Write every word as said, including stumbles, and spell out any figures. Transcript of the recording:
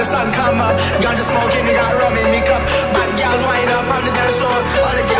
the sun come up. Ganja smoking, they got rum in me cup. Bad gals wind up on the dance floor. All the gals